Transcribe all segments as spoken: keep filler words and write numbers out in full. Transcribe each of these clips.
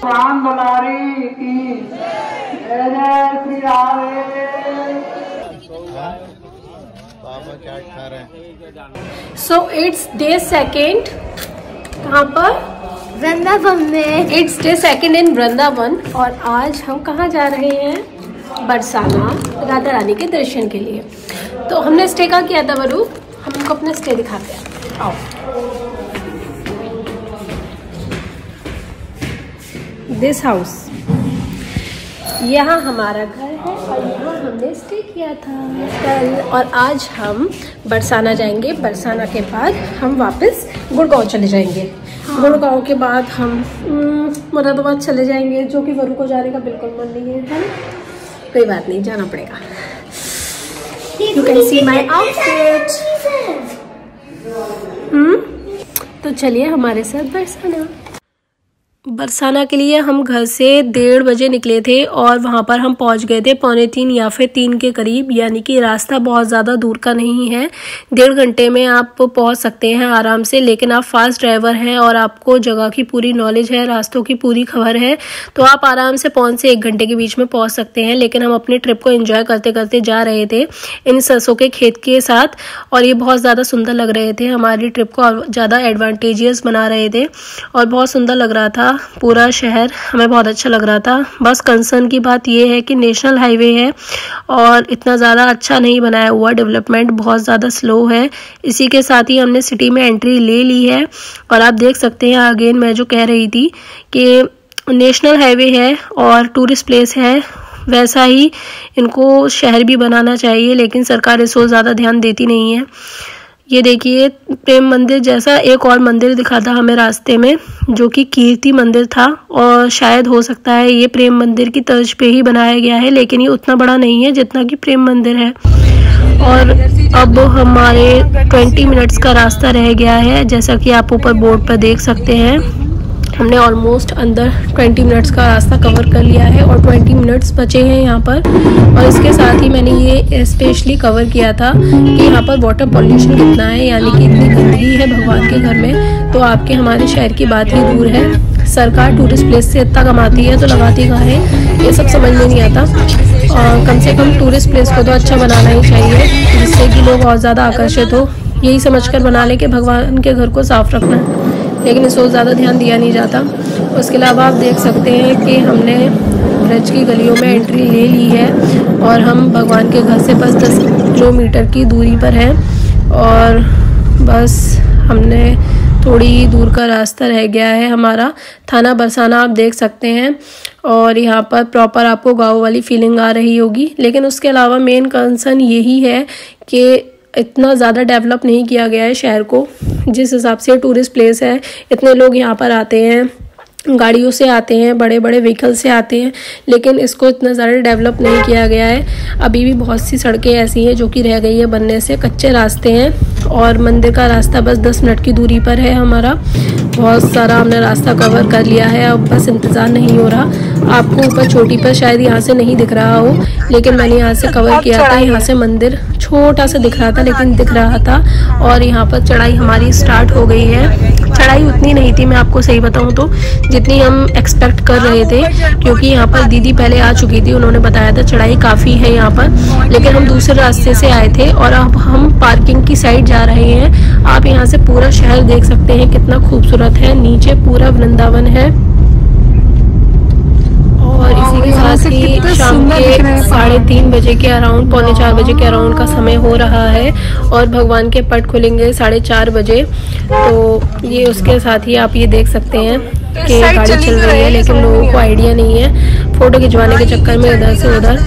प्राण बनारी की Shri Radhe. So it's day second. कहाँ पर? वृंदावन में। It's day second in Vrindavan और आज हम कहाँ जा रहे हैं? बरसाना राधा रानी के दर्शन के लिए। तो हमने स्टे का किया था वरू, हम उनको अपना स्टे दिखाते हैं। आओ। This house. यहाँ हमारा घर है और यहाँ हमने स्टे किया था कल, और आज हम बरसाना जाएंगे। बरसाना के बाद हम वापस गुड़गांव चले जाएंगे। हाँ। गुड़गांव के बाद हम मुरादाबाद चले जाएंगे, जो कि वरु को जाने का बिल्कुल मन नहीं है, है? कोई बात नहीं, जाना पड़ेगा। You can see my outfit. हम्म, तो चलिए हमारे साथ बरसाना। बरसाना के लिए हम घर से डेढ़ बजे निकले थे और वहाँ पर हम पहुँच गए थे पौने तीन या फिर तीन के करीब, यानी कि रास्ता बहुत ज़्यादा दूर का नहीं है। डेढ़ घंटे में आप पहुँच सकते हैं आराम से, लेकिन आप फास्ट ड्राइवर हैं और आपको जगह की पूरी नॉलेज है, रास्तों की पूरी खबर है, तो आप आराम से पौने से एक घंटे के बीच में पहुँच सकते हैं। लेकिन हम अपने ट्रिप को एंजॉय करते करते जा रहे थे इन सरसों के खेत के साथ, और ये बहुत ज़्यादा सुंदर लग रहे थे, हमारी ट्रिप को ज़्यादा एडवांटेजियस बना रहे थे और बहुत सुंदर लग रहा था पूरा शहर, हमें बहुत अच्छा लग रहा था। बस कंसर्न की बात यह है कि नेशनल हाईवे है और इतना ज़्यादा अच्छा नहीं बनाया हुआ, डेवलपमेंट बहुत ज़्यादा स्लो है। इसी के साथ ही हमने सिटी में एंट्री ले ली है और आप देख सकते हैं, अगेन मैं जो कह रही थी कि नेशनल हाईवे है और टूरिस्ट प्लेस है, वैसा ही इनको शहर भी बनाना चाहिए, लेकिन सरकार इस ओर ज़्यादा ध्यान देती नहीं है। ये देखिए प्रेम मंदिर जैसा एक और मंदिर दिखा था हमें रास्ते में, जो कि कीर्ति मंदिर था, और शायद हो सकता है ये प्रेम मंदिर की तर्ज पे ही बनाया गया है, लेकिन ये उतना बड़ा नहीं है जितना कि प्रेम मंदिर है। और अब हमारे बीस मिनट्स का रास्ता रह गया है, जैसा कि आप ऊपर बोर्ड पर देख सकते हैं। हमने ऑलमोस्ट अंदर बीस मिनट्स का रास्ता कवर कर लिया है और बीस मिनट्स बचे हैं यहाँ पर। और इसके साथ ही मैंने ये स्पेशली कवर किया था कि यहाँ पर वाटर पॉल्यूशन कितना है, यानी कि इतनी गंदगी है भगवान के घर में, तो आपके हमारे शहर की बात ही दूर है। सरकार टूरिस्ट प्लेस से इतना कमाती है तो लगाती कहाँ है, ये सब समझ में नहीं आता। और कम से कम टूरिस्ट प्लेस को तो अच्छा बनाना ही चाहिए, जिससे कि लोग बहुत ज़्यादा आकर्षित हो। यही समझ कर बना लें कि भगवान के घर को साफ़ रखना है, लेकिन इस ओर ज़्यादा ध्यान दिया नहीं जाता। उसके अलावा आप देख सकते हैं कि हमने ब्रज की गलियों में एंट्री ले ली है और हम भगवान के घर से बस दस किलोमीटर की दूरी पर हैं, और बस हमने थोड़ी दूर का रास्ता रह गया है। हमारा थाना बरसाना आप देख सकते हैं, और यहाँ पर प्रॉपर आपको गाँव वाली फीलिंग आ रही होगी। लेकिन उसके अलावा मेन कंसर्न यही है कि इतना ज़्यादा डेवलप नहीं किया गया है शहर को, जिस हिसाब से टूरिस्ट प्लेस है। इतने लोग यहाँ पर आते हैं, गाड़ियों से आते हैं, बड़े बड़े व्हीकल से आते हैं, लेकिन इसको इतना ज़्यादा डेवलप नहीं किया गया है। अभी भी बहुत सी सड़कें ऐसी हैं जो कि रह गई है बनने से, कच्चे रास्ते हैं, और मंदिर का रास्ता बस दस मिनट की दूरी पर है हमारा। बहुत सारा हमने रास्ता कवर कर लिया है, अब बस इंतज़ार नहीं हो रहा। आपको ऊपर चोटी पर शायद यहाँ से नहीं दिख रहा हो, लेकिन मैंने यहाँ से कवर किया था। यहाँ से मंदिर छोटा सा दिख रहा था, लेकिन दिख रहा था। और यहाँ पर चढ़ाई हमारी स्टार्ट हो गई है। चढ़ाई उतनी नहीं थी, मैं आपको सही बताऊँ तो, जितनी हम एक्सपेक्ट कर रहे थे, क्योंकि यहाँ पर दीदी पहले आ चुकी थी, उन्होंने बताया था चढ़ाई काफ़ी है यहाँ पर, लेकिन हम दूसरे रास्ते से आए थे और अब हम पार्किंग की साइड जा रहे हैं। आप यहाँ से पूरा शहर देख सकते हैं, कितना खूबसूरत है, नीचे पूरा वृंदावन है। और इसी के साथ ही शाम के साढ़े तीन बजे के अराउंड, पौने चार बजे के अराउंड का समय हो रहा है, और भगवान के पट खुलेंगे साढ़े चार बजे। तो ये उसके साथ ही आप ये देख सकते हैं कि गाड़ी चल रही है, लेकिन लोगों को आइडिया नहीं है, फ़ोटो खिंचवाने के चक्कर में इधर से उधर,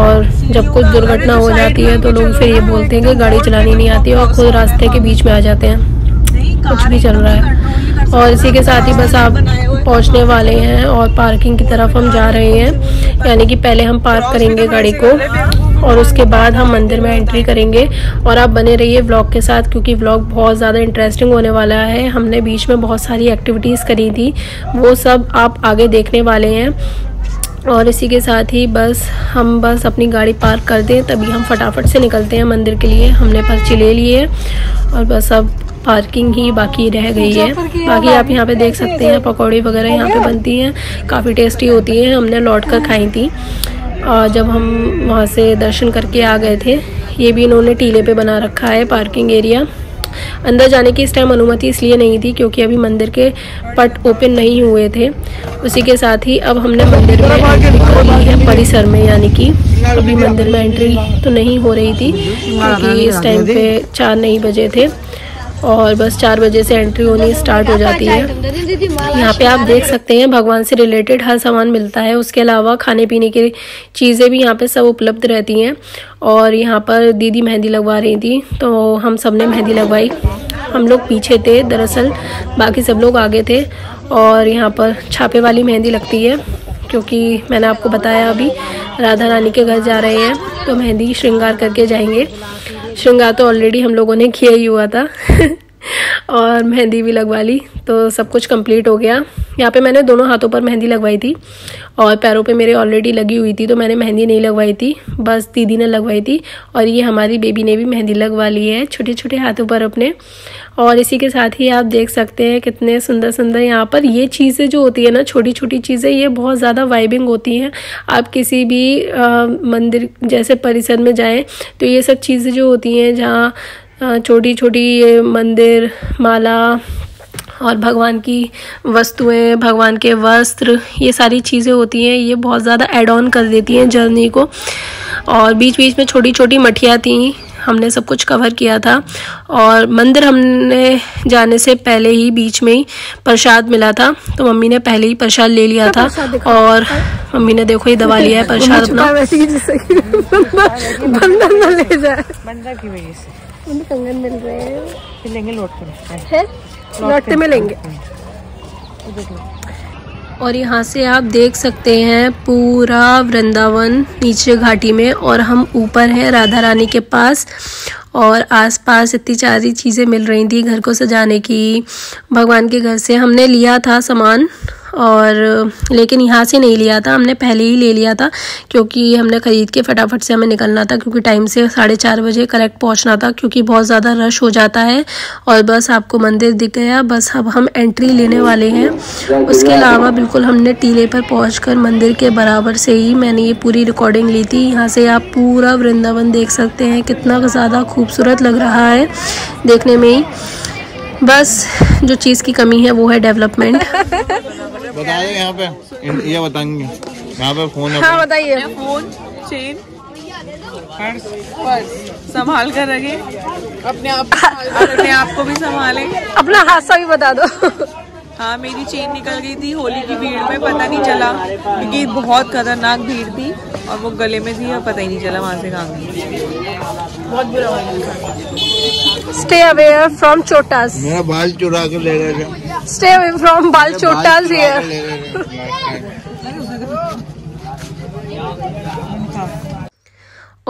और जब कुछ दुर्घटना हो जाती है तो लोग फिर ये बोलते हैं कि गाड़ी चलानी नहीं आती, और खुद रास्ते के बीच में आ जाते हैं। कुछ भी चल रहा है। और इसी के साथ ही बस आप पहुंचने वाले हैं और पार्किंग की तरफ हम जा रहे हैं, यानी कि पहले हम पार्क करेंगे गाड़ी को और उसके बाद हम मंदिर में एंट्री करेंगे। और आप बने रहिए व्लॉग के साथ, क्योंकि व्लॉग बहुत ज़्यादा इंटरेस्टिंग होने वाला है। हमने बीच में बहुत सारी एक्टिविटीज़ करी थी, वो सब आप आगे देखने वाले हैं। और इसी के साथ ही बस हम बस अपनी गाड़ी पार्क कर दें, तभी हम फटाफट से निकलते हैं मंदिर के लिए। हमने पर्ची ले लिए और बस अब पार्किंग ही बाकी रह गई है। बाकी आप यहाँ पे देख सकते हैं पकौड़ी वगैरह यहाँ पे बनती हैं, काफ़ी टेस्टी होती है। हमने लौट कर खाई थी और जब हम वहाँ से दर्शन करके आ गए थे। ये भी इन्होंने टीले पे बना रखा है पार्किंग एरिया। अंदर जाने की इस टाइम अनुमति इसलिए नहीं थी क्योंकि अभी मंदिर के पट ओपन नहीं हुए थे। उसी के साथ ही अब हमने मंदिर में एंट्री है परिसर में, यानी कि अभी मंदिर में एंट्री तो नहीं हो रही थी क्योंकि इस टाइम पे चार नहीं बजे थे और बस चार बजे से एंट्री होनी स्टार्ट हो जाती है। यहाँ पे आप देख सकते हैं भगवान से रिलेटेड हर सामान मिलता है। उसके अलावा खाने पीने की चीज़ें भी यहाँ पे सब उपलब्ध रहती हैं। और यहाँ पर दीदी मेहंदी लगवा रही थी तो हम सब ने मेहंदी लगवाई। हम लोग पीछे थे दरअसल, बाकी सब लोग आगे थे। और यहाँ पर छापे वाली मेहंदी लगती है क्योंकि मैंने आपको बताया अभी राधा रानी के घर जा रहे हैं तो मेहंदी श्रृंगार करके जाएंगे। श्रृंगार तो ऑलरेडी हम लोगों ने किया ही हुआ था और मेहंदी भी लगवा ली तो सब कुछ कंप्लीट हो गया। यहाँ पे मैंने दोनों हाथों पर मेहंदी लगवाई थी और पैरों पे मेरे ऑलरेडी लगी हुई थी तो मैंने मेहंदी नहीं लगवाई थी, बस दीदी ने लगवाई थी। और ये हमारी बेबी ने भी मेहंदी लगवा ली है छोटे छोटे हाथों पर अपने। और इसी के साथ ही आप देख सकते हैं कितने सुंदर सुंदर यहाँ पर ये चीज़ें जो होती है ना, छोटी छोटी चीज़ें, ये बहुत ज़्यादा वाइबिंग होती हैं। आप किसी भी आ, मंदिर जैसे परिसर में जाएँ तो ये सब चीज़ें जो होती हैं जहाँ छोटी छोटी मंदिर माला और भगवान की वस्तुएं, भगवान के वस्त्र, ये सारी चीज़ें होती हैं, ये बहुत ज़्यादा ऐड ऑन कर देती हैं जर्नी को। और बीच बीच में छोटी छोटी मठियाँ थी, हमने सब कुछ कवर किया था। और मंदिर हमने जाने से पहले ही बीच में ही प्रसाद मिला था तो मम्मी ने पहले ही प्रसाद ले लिया था। और मम्मी ने देखो ये दवा लिया है प्रसाद अपना, बंधन न ले जाए की वजह से कंगन मिल रहे हैं। लेंगे लौटते में लेंगे। और यहाँ से आप देख सकते हैं पूरा वृंदावन नीचे घाटी में और हम ऊपर हैं राधा रानी के पास। और आसपास इतनी सारी चीज़ें मिल रही थी घर को सजाने की। भगवान के घर से हमने लिया था सामान और लेकिन यहाँ से नहीं लिया था, हमने पहले ही ले लिया था क्योंकि हमने ख़रीद के फटाफट से हमें निकलना था क्योंकि टाइम से साढ़े चार बजे करेक्ट पहुँचना था क्योंकि बहुत ज़्यादा रश हो जाता है। और बस आपको मंदिर दिख गया, बस अब हम एंट्री लेने वाले हैं। उसके अलावा बिल्कुल हमने टीले पर पहुँच कर मंदिर के बराबर से ही मैंने ये पूरी रिकॉर्डिंग ली थी। यहाँ से आप पूरा वृंदावन देख सकते हैं, कितना ज़्यादा खूबसूरत लग रहा है देखने में ही। बस जो चीज़ की कमी है वो है डेवलपमेंट। बताइए यहाँ पे, ये बताएंगे यहाँ पे फोन है। हाँ बताइए। फोन, चेन, पर्स, पर्स संभाल कर रखें, अपने आप अपने आप को भी संभालें। अपना हादसा भी बता दो। हाँ मेरी चेन निकल गई थी होली की भीड़ में, पता नहीं चला क्योंकि बहुत खतरनाक भीड़ थी और वो गले में थी और पता ही नहीं चला वहाँ से कहाँ गई। बहुत बुरा हुआ। स्टे अवे फ्रॉम चोटास। मेरा बाल चुरा के ले गए। स्टे अवे फ्रॉम बाल चोटास हियर।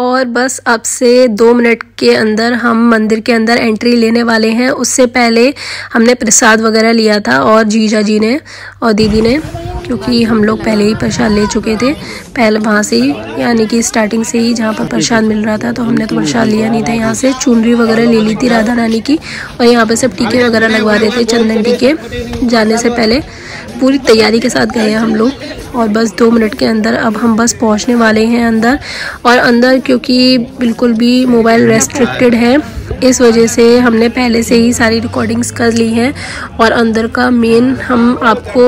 और बस अब से दो मिनट के अंदर हम मंदिर के अंदर एंट्री लेने वाले हैं। उससे पहले हमने प्रसाद वगैरह लिया था और जीजा जी ने और दीदी ने, क्योंकि हम लोग पहले ही प्रसाद ले चुके थे। पहले वहाँ से ही यानी कि स्टार्टिंग से ही जहाँ पर प्रसाद मिल रहा था तो हमने तो प्रसाद लिया नहीं था। यहाँ से चुनरी वगैरह ले ली थी राधा रानी की और यहाँ पर सब टीके वगैरह लगवा रहे थे चंदन टीके। जाने से पहले पूरी तैयारी के साथ गए हैं हम लोग। और बस दो मिनट के अंदर अब हम बस पहुँचने वाले हैं अंदर। और अंदर क्योंकि बिल्कुल भी मोबाइल रेस्ट्रिक्टेड है इस वजह से हमने पहले से ही सारी रिकॉर्डिंग्स कर ली हैं। और अंदर का मेन हम आपको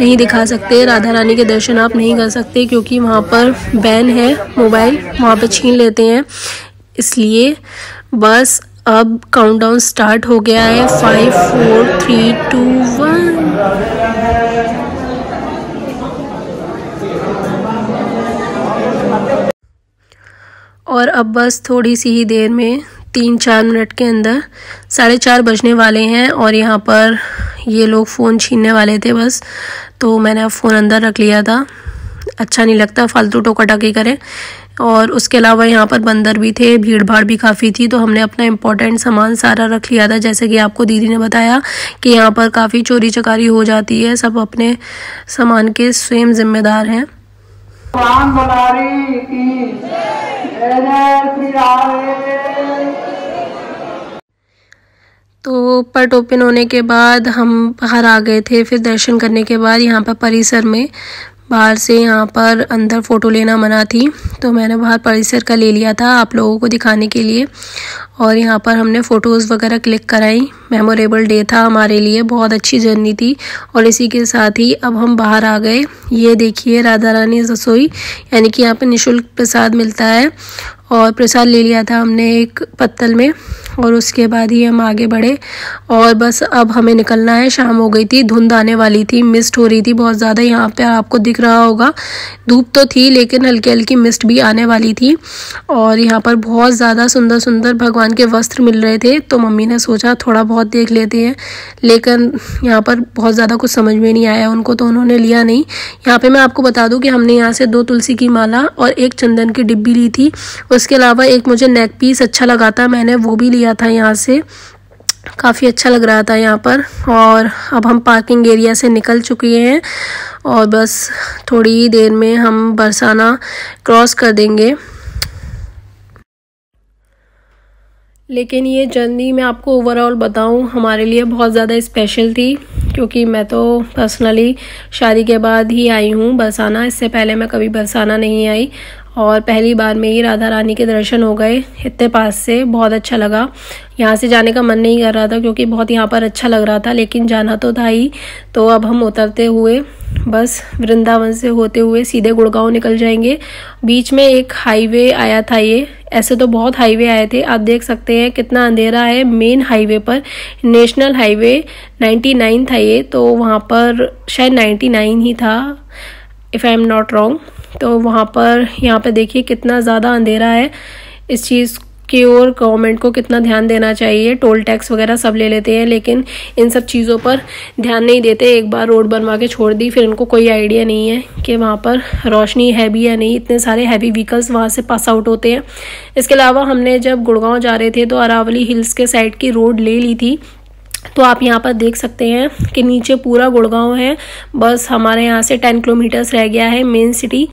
नहीं दिखा सकते, राधा रानी के दर्शन आप नहीं कर सकते क्योंकि वहाँ पर बैन है, मोबाइल वहाँ पे छीन लेते हैं। इसलिए बस अब काउंटडाउन स्टार्ट हो गया है। Five four three two one. और अब बस थोड़ी सी ही देर में तीन चार मिनट के अंदर साढ़े चार बजने वाले हैं। और यहाँ पर ये लोग फ़ोन छीनने वाले थे बस, तो मैंने अब फ़ोन अंदर रख लिया था। अच्छा नहीं लगता फालतू टोकाटाकी करें। और उसके अलावा यहाँ पर बंदर भी थे, भीड़ भाड़ भी काफ़ी थी तो हमने अपना इम्पोर्टेंट सामान सारा रख लिया था। जैसे कि आपको दीदी ने बताया कि यहाँ पर काफ़ी चोरी चकारी हो जाती है, सब अपने सामान के स्वयं जिम्मेदार हैं। तो पट ओपन होने के बाद हम बाहर आ गए थे। फिर दर्शन करने के बाद यहाँ पर परिसर में बाहर से यहाँ पर अंदर फ़ोटो लेना मना थी, तो मैंने बाहर परिसर का ले लिया था आप लोगों को दिखाने के लिए। और यहाँ पर हमने फ़ोटोज़ वगैरह क्लिक कराई। मेमोरेबल डे था हमारे लिए, बहुत अच्छी जर्नी थी। और इसी के साथ ही अब हम बाहर आ गए। ये देखिए राधा रानी रसोई, यानी कि यहाँ पर निःशुल्क प्रसाद मिलता है। और प्रसाद ले लिया था हमने एक पत्तल में, और उसके बाद ही हम आगे बढ़े। और बस अब हमें निकलना है, शाम हो गई थी, धुंध आने वाली थी, मिस्ट हो रही थी बहुत ज़्यादा। यहाँ पे आपको दिख रहा होगा धूप तो थी लेकिन हल्की हल्की मिस्ट भी आने वाली थी। और यहाँ पर बहुत ज़्यादा सुंदर सुंदर भगवान के वस्त्र मिल रहे थे, तो मम्मी ने सोचा थोड़ा बहुत देख लेते हैं, लेकिन यहाँ पर बहुत ज़्यादा कुछ समझ में नहीं आया उनको, तो उन्होंने लिया नहीं। यहाँ पर मैं आपको बता दूँ कि हमने यहाँ से दो तुलसी की माला और एक चंदन की डिब्बी ली थी। उसके अलावा एक मुझे नेक पीस अच्छा लगा था, मैंने वो भी लिया था यहाँ से, काफ़ी अच्छा लग रहा था यहाँ पर। और अब हम पार्किंग एरिया से निकल चुके हैं और बस थोड़ी ही देर में हम बरसाना क्रॉस कर देंगे। लेकिन ये जर्नी मैं आपको ओवरऑल बताऊं हमारे लिए बहुत ज़्यादा स्पेशल थी, क्योंकि मैं तो पर्सनली शादी के बाद ही आई हूँ बरसाना, इससे पहले मैं कभी बरसाना नहीं आई। और पहली बार में ही राधा रानी के दर्शन हो गए इतने पास से, बहुत अच्छा लगा। यहाँ से जाने का मन नहीं कर रहा था क्योंकि बहुत यहाँ पर अच्छा लग रहा था, लेकिन जाना तो था ही। तो अब हम उतरते हुए बस वृंदावन से होते हुए सीधे गुड़गांव निकल जाएंगे। बीच में एक हाईवे आया था, ये ऐसे तो बहुत हाईवे आए थे, आप देख सकते हैं कितना अंधेरा है। मेन हाईवे पर नेशनल हाईवे निन्यानवे था ये, तो वहाँ पर शायद निन्यानवे ही था if I am not wrong. तो वहाँ पर यहाँ पे देखिए कितना ज़्यादा अंधेरा है। इस चीज़ की ओर गवर्नमेंट को कितना ध्यान देना चाहिए। टोल टैक्स वगैरह सब ले लेते हैं, लेकिन इन सब चीज़ों पर ध्यान नहीं देते। एक बार रोड बनवा के छोड़ दी, फिर इनको कोई आइडिया नहीं है कि वहाँ पर रोशनी है भी या नहीं। इतने सारे हैवी व्हीकल्स वहाँ से पास आउट होते हैं। इसके अलावा हमने जब गुड़गांव जा रहे थे तो अरावली हिल्स के साइड की रोड ले ली थी, तो आप यहाँ पर देख सकते हैं कि नीचे पूरा गुड़गांव है। बस हमारे यहाँ से टेन किलोमीटर्स रह गया है मेन सिटी।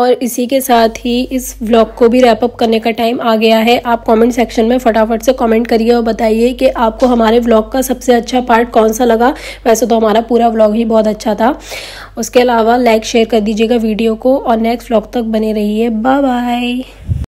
और इसी के साथ ही इस व्लॉग को भी रैप अप करने का टाइम आ गया है। आप कमेंट सेक्शन में फटाफट से कमेंट करिए और बताइए कि आपको हमारे व्लॉग का सबसे अच्छा पार्ट कौन सा लगा। वैसे तो हमारा पूरा व्लॉग ही बहुत अच्छा था। उसके अलावा लाइक शेयर कर दीजिएगा वीडियो को, और नेक्स्ट व्लॉग तक बने रहिए। Bye bye.